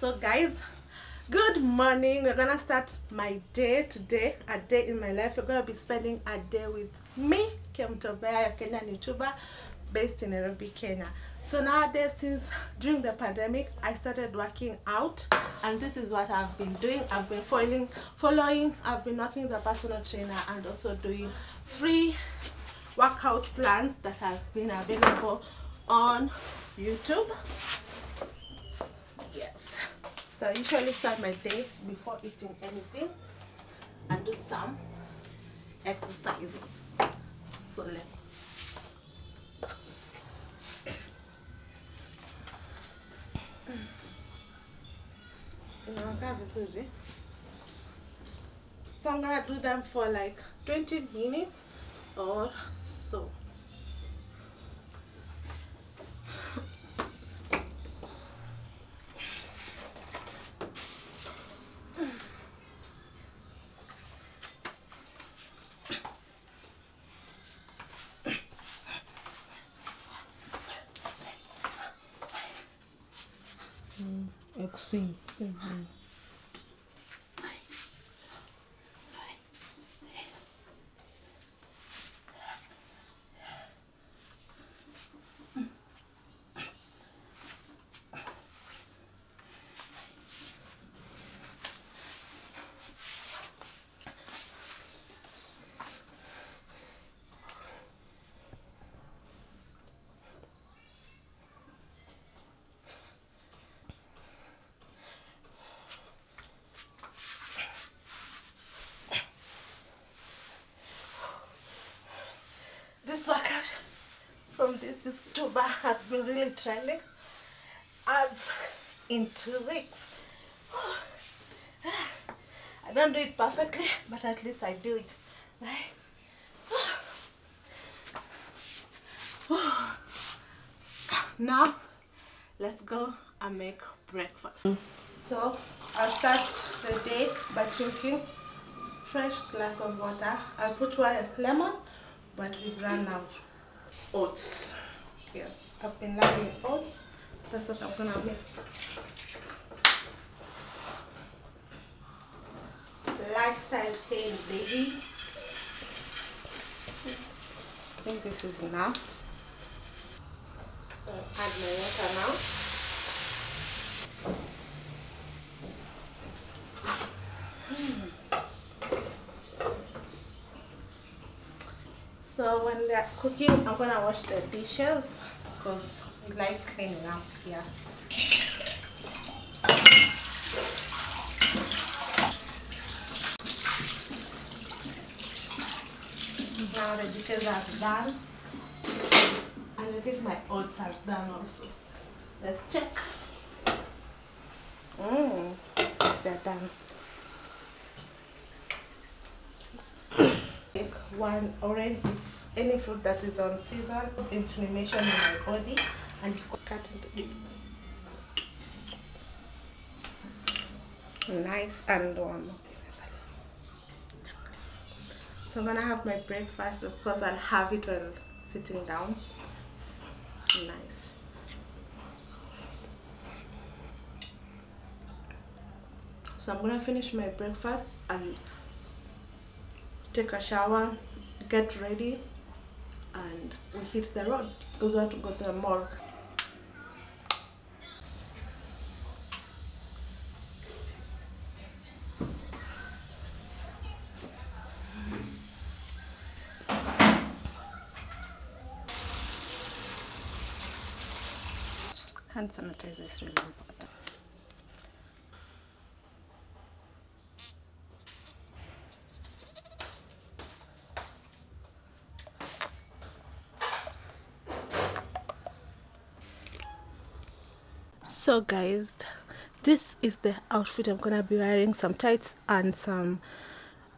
So guys, good morning. We're gonna start my day today, a day in my life. You're gonna be spending a day with me, Kemunto Bear, a Kenyan YouTuber based in Nairobi, Kenya. So nowadays, since during the pandemic, I started working out, and this is what I've been doing. I've been following, I've been working the personal trainer and also doing free workout plans that have been available on YouTube. Yes, so I usually start my day before eating anything and do some exercises. So let's so I'm gonna do them for like 20 minutes or so. Workout from this YouTuber has been really trending as in 2 weeks. I don't do it perfectly, but at least I do it right. Now let's go and make breakfast. So I'll start the day by drinking fresh glass of water. I'll put one lemon, but we've run out. Oats. Yes, I've been loving oats. That's what I'm gonna make. Lifestyle change, baby. I think this is enough. So I'll add my water now. So when they're cooking, I'm gonna wash the dishes because we like cleaning up here. Now the dishes are done, and I think my oats are done also. Let's check. They're done. One orange, any fruit that is on season, inflammation in my body, and cut into it. Nice and warm. So I'm gonna have my breakfast. Of course, I'll have it while sitting down. It's nice. So I'm gonna finish my breakfast and take a shower, get ready, and we hit the road because we have to go to the mall. Hand sanitizer is really important. So guys, this is the outfit I'm gonna be wearing. Some tights and some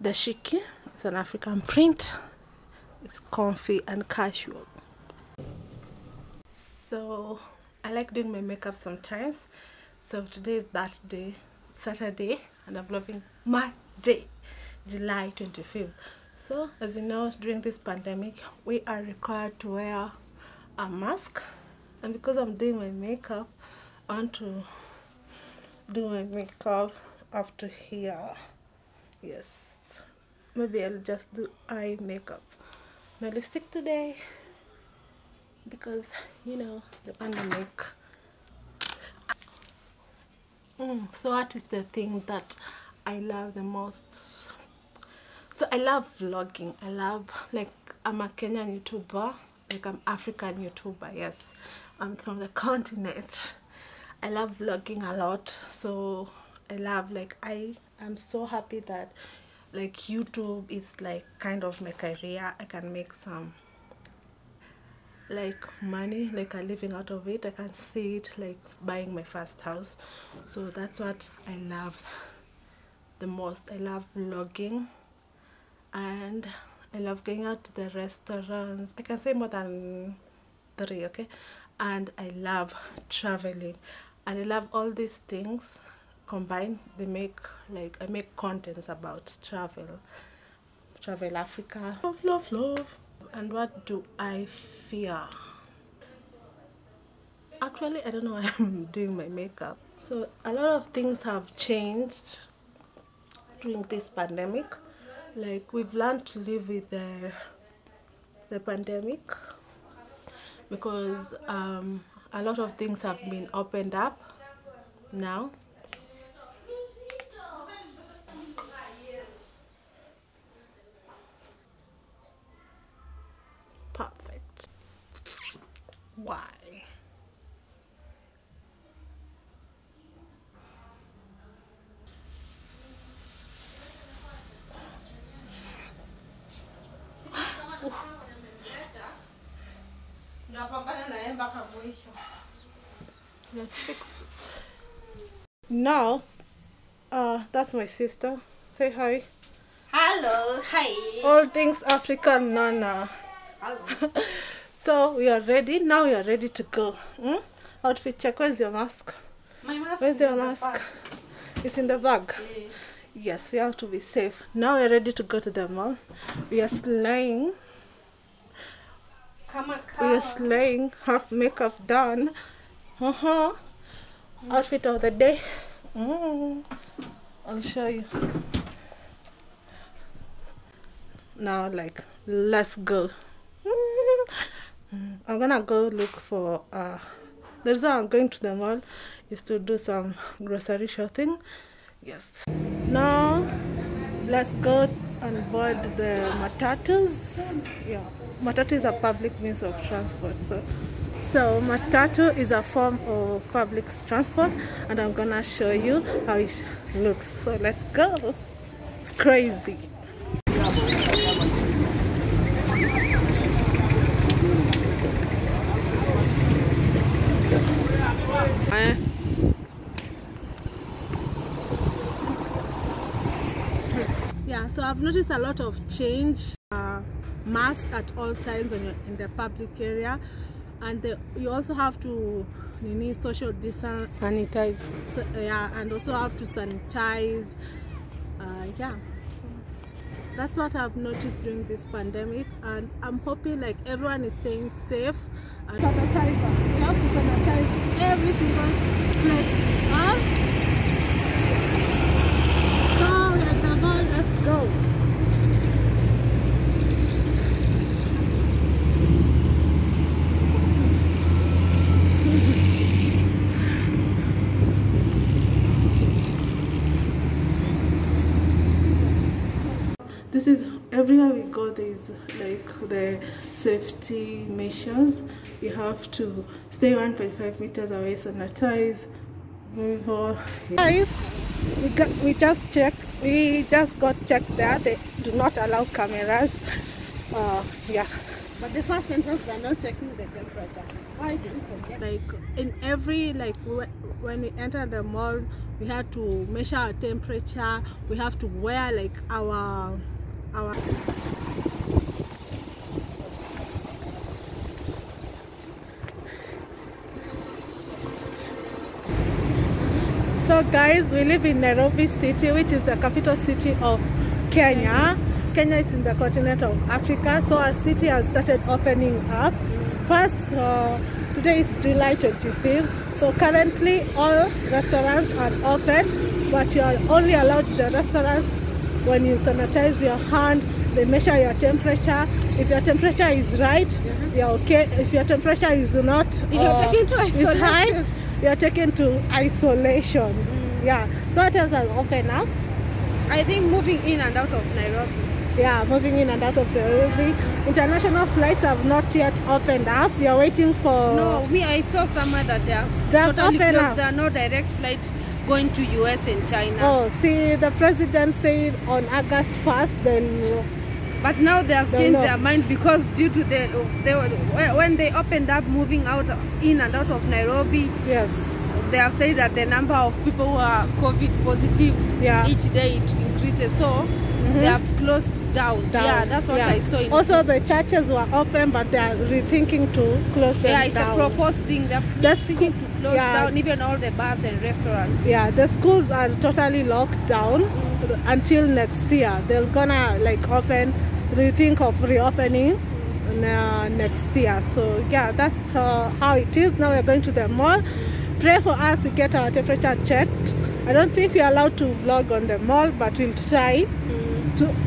dashiki. It's an African print. It's comfy and casual. So I like doing my makeup sometimes. So today is that day, Saturday, and I'm loving my day, July 25th. So as you know, during this pandemic, we are required to wear a mask, and because I'm doing my makeup, I want to do my makeup after here. Yes, maybe I'll just do eye makeup, my lipstick today, because you know the pandemic. So what is the thing that I love the most? So I love vlogging. I love, like, I'm a Kenyan YouTuber, like I'm African YouTuber. Yes, I'm from the continent. I love vlogging a lot. So I love, like, I'm so happy that, like, YouTube is like kind of my career. I can make some, like, money, like I'm living out of it. I can see it, like buying my first house. So that's what I love the most. I love vlogging, and I love going out to the restaurants. I can say more than three, okay? And I love traveling, and I love all these things combined. They make, like, I make contents about travel Africa. Love. And what do I fear? Actually, I don't know why I'm doing my makeup. So a lot of things have changed during this pandemic. Like, we've learned to live with the pandemic, because a lot of things have been opened up now. Perfect. Why? Let's fix it. Now, that's my sister. Say hi. Hello, hi. All things African, Nana. Hello. So we are ready. Now we are ready to go. Outfit check. Where's your mask? My mask. Where's your mask? It's in the bag. Yeah. Yes, we have to be safe. Now we are ready to go to the mall. We are slaying. We are slaying. Half makeup done. Outfit of the day. I'll show you. Now, like, let's go. I'm gonna go look for. The reason I'm going to the mall is to do some grocery shopping. Yes. Now, let's go and board the matatus. Yeah, matatu is a public means of transport. So matatu is a form of public transport, and I'm gonna show you how it looks. So let's go. It's crazy. Yeah, so I've noticed a lot of change. Mask at all times when you're in the public area, and you also have to need social distance, sanitize. So, yeah, and also have to sanitize. Yeah, so that's what I've noticed during this pandemic, and I'm hoping, like, everyone is staying safe. And sanitizer. You have to sanitize every single place. So let's go. This is everywhere we go. There's, like, the safety measures. You have to stay 1.5 meters away, sanitize, move on. Guys, we just got checked there. They do not allow cameras. Yeah. But the first sentence, they're not checking the temperature. Why do you forget? Like, in every, like, when we enter the mall, we had to measure our temperature. We have to wear, like, our So guys, we live in Nairobi city, which is the capital city of Kenya. Kenya is in the continent of Africa, so our city has started opening up. First, today is July 25th, So currently all restaurants are open, but you are only allowed the restaurants when you sanitize your hand, they measure your temperature. If your temperature is right, you're okay. If your temperature is not, is high, you're taken to isolation. Yeah. So what else has opened up? I think moving in and out of Nairobi. Yeah, moving in and out of Nairobi. International flights have not yet opened up. They are waiting for... No, me, I saw somewhere that they are totally closed. There are no direct flights going to US and China. Oh, see, the president said on August 1st, then... But now they have changed their mind because due to the... when they opened up moving out in and out of Nairobi... Yes. They have said that the number of people who are COVID positive each day it increases. So... They have closed down. Yeah, that's what I saw. Also, the churches were open, but they are rethinking to close them down. Yeah, it's a proposed thing. They are rethinking to close down even all the bars and restaurants. Yeah, the schools are totally locked down until next year. They're gonna like rethink of reopening next year. So yeah, that's how it is. Now we're going to the mall. Pray for us to get our temperature checked. I don't think we're allowed to vlog on the mall, but we'll try.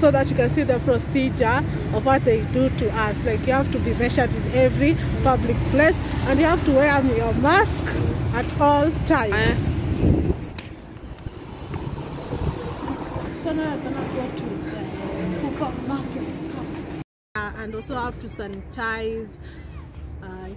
So that you can see the procedure of what they do to us. Like you have to be measured in every public place and you have to wear your mask at all times. So now I'm gonna go to the supermarket. And also I have to sanitize.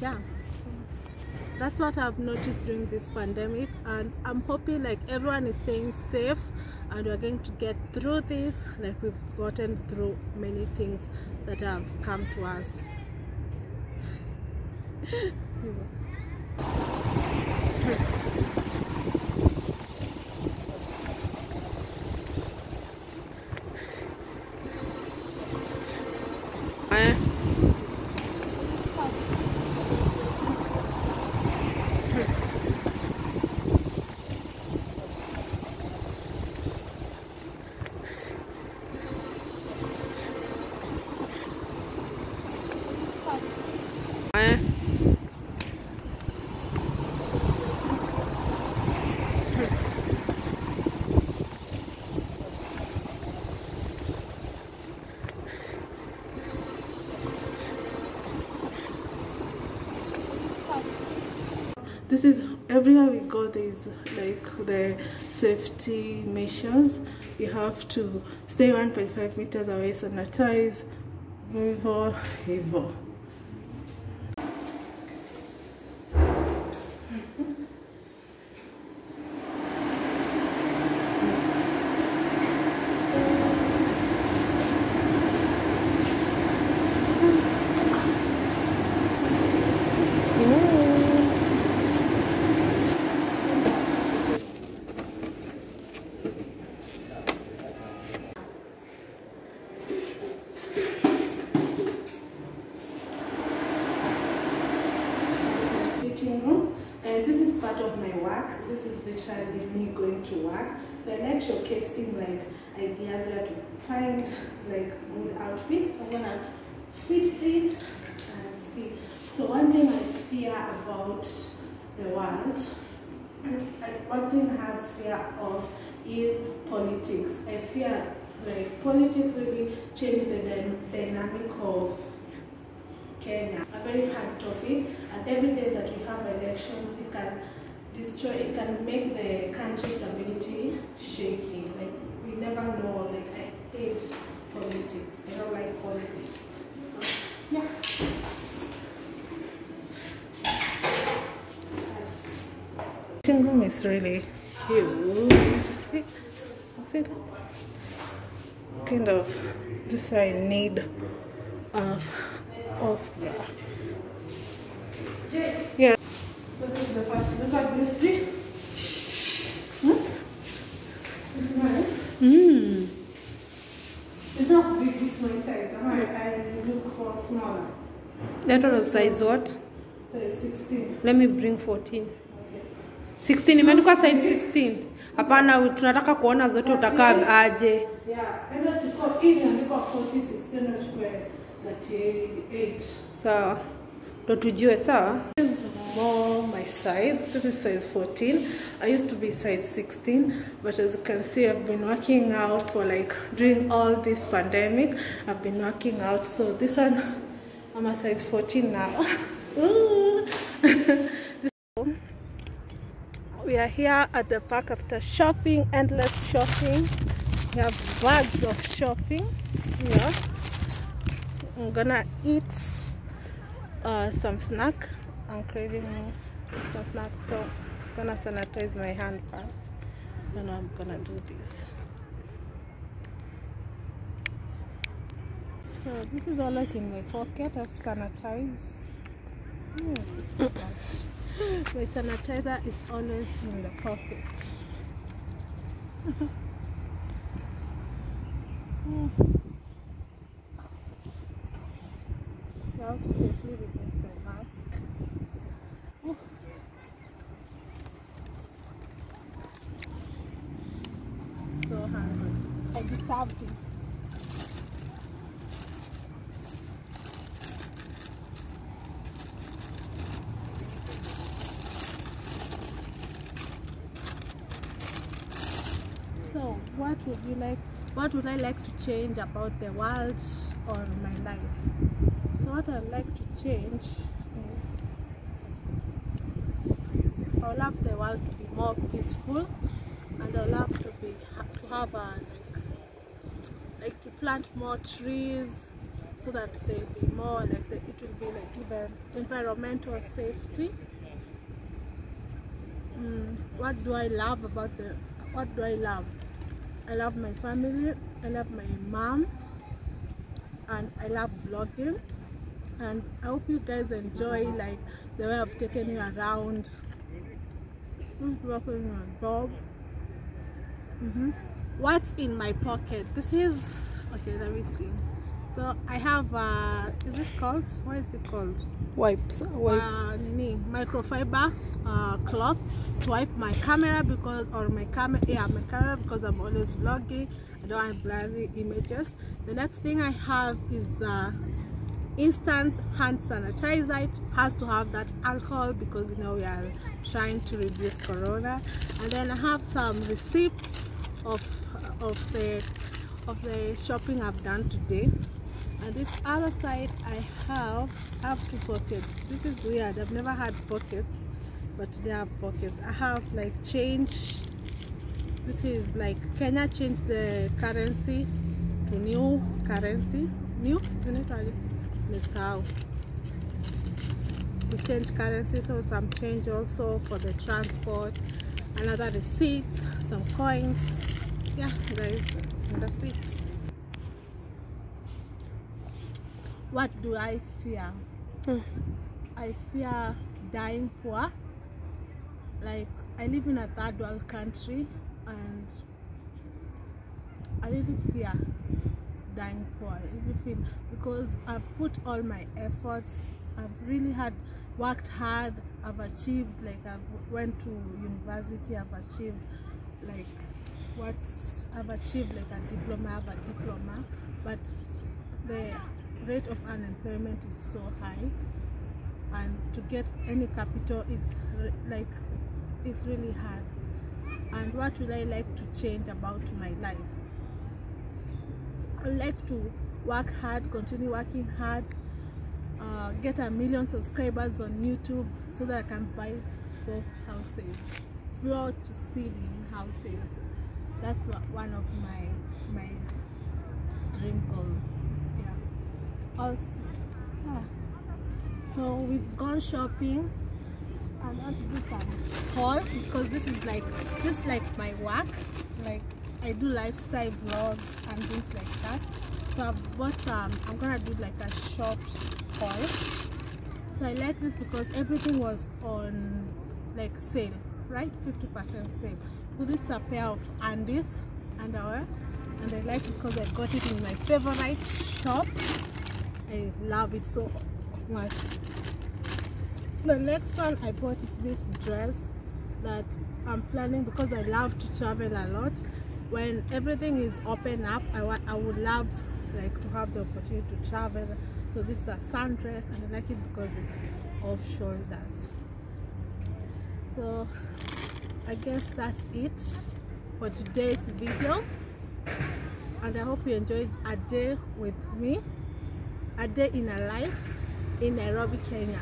Yeah. That's what I've noticed during this pandemic, and I'm hoping like everyone is staying safe and we're going to get through this like we've gotten through many things that have come to us. This is everywhere we go, there's like the safety measures. You have to stay 1.5 meters away, sanitize, hivo. This is literally me going to work, so I like showcasing like ideas where to find like good outfits. I'm gonna fit this and see. So one thing I fear about the world, and one thing I have fear of is politics. I fear like politics really change the dynamic of Kenya. A very hard topic, and every day that we have elections, it can destroy, it can make the country's stability shaky. Like, we never know. Like, I hate politics. I don't like politics. So, yeah. The kitchen room is really huge. See? See that? Kind of, this is I need of yes. Yeah. So this is the first. Look at this thing. Huh? It's nice. Mm. It's not big, it's my size. I look for smaller. That one was size what? Size 16. Let me bring 14. Okay. 16. Imeandikwa size 16. Hapana, tunataka kuona zote utakaa aje. Yeah. Labda tuko hivi andiko 40, 16 na tuko 38. Sawa. Ndio tujue sawa. more my size. This is size 14. I used to be size 16, but as you can see, I've been working out for like during all this pandemic. I've been working out, so this one I'm a size 14 now. Ooh. We are here at the park after shopping, endless shopping. We have bags of shopping. Yeah. I'm gonna eat some snack. I'm craving some snacks, so I'm gonna sanitize my hand first. Then I'm gonna do this. So this is always in my pocket. I've sanitized. Oh, my sanitizer is always in the pocket. I have to safely remove the mask. Oh. So hungry. I deserve this. So, what would you like? What would I like to change about the world or my life? So what I would like to change is I would love the world to be more peaceful, and I would love to have to plant more trees so that they'll be more like it will be like even environmental safety. What do I love about the? What do I love? I love my family, I love my mom, and I love vlogging, and I hope you guys enjoy like the way I've taken you around. What's in my pocket? This is okay, let me see. So I have is it called? What is it called? Wipes. Microfiber cloth to wipe my camera because I'm always vlogging. I don't have blurry images. The next thing I have is instant hand sanitizer. It has to have that alcohol because you know we are trying to reduce corona. And then I have some receipts of the shopping I've done today. And this other side I have two pockets. This is weird, I've never had pockets, but today I have pockets. I have like change. This is like Kenya changed the currency to new currency. We change currency, so some change also for the transport, another receipt, some coins. Yeah guys, that's it. What do I fear? I fear dying poor. Like, I live in a third world country and I really fear dying poor. Everything, because I've put all my efforts, I've really had worked hard, I've achieved, like I've went to university, I've achieved like what I've achieved, like a diploma, but the rate of unemployment is so high, and to get any capital is like it's really hard. And what would I like to change about my life? I like to work hard, continue working hard, get 1 million subscribers on YouTube so that I can buy those houses, floor to ceiling houses. That's one of my dream goals. Yeah. Also, yeah. So we've gone shopping. I'm going to do some haul because this is like my work. Like I do lifestyle vlogs and things like that. So I've bought I'm gonna do like a shop haul. So I like this because everything was on like sale, right? 50% sale. So this is a pair of Andis underwear, and I like it because I got it in my favorite shop. I love it so much. The next one I bought is this dress that I'm planning, because I love to travel a lot. When everything is open up, I would love like to have the opportunity to travel. So this is a sundress, and I like it because it's off shoulders. So I guess that's it for today's video, and I hope you enjoyed a day with me, a day in a life in Nairobi, Kenya.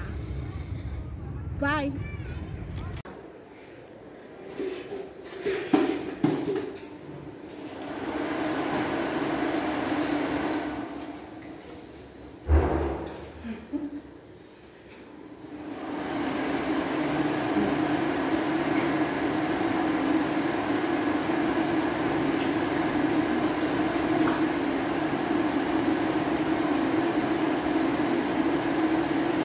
Bye.